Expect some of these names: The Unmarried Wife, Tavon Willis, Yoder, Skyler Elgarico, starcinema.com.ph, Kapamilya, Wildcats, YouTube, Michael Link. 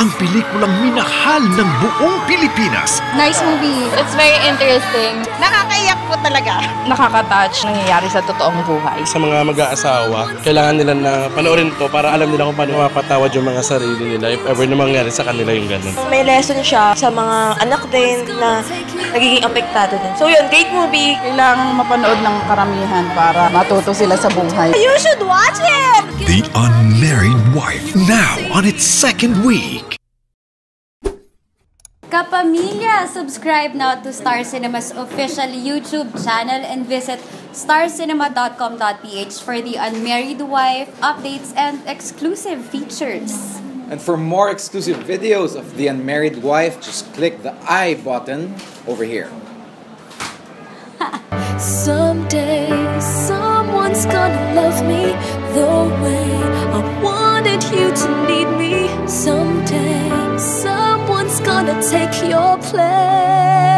ang pelikulang minahal ng buong Pilipinas. Nice movie. It's very interesting. Nakakaiyak po talaga. Nakaka-touch. Nangyayari sa totoong buhay. Sa mga mag-aasawa, kailangan nila na panoorin to para alam nila kung paano mapatawad yung mga sarili nila if ever na mangyari sa kanila yung ganun. May lesson siya sa mga anak din na nagiging apektado din. So yun, great movie. Kailangang mapanood ng karamihan para matuto sila sa buhay. You should watch it! The Unmarried Wife, now on its second week. Kapamilya, subscribe now to Star Cinema's official YouTube channel and visit starcinema.com.ph for The Unmarried Wife updates and exclusive features. And for more exclusive videos of The Unmarried Wife, just click the I button over here. Someday, someone's gonna love me the way I wanted you to need me. Someday, someone's gonna take your place.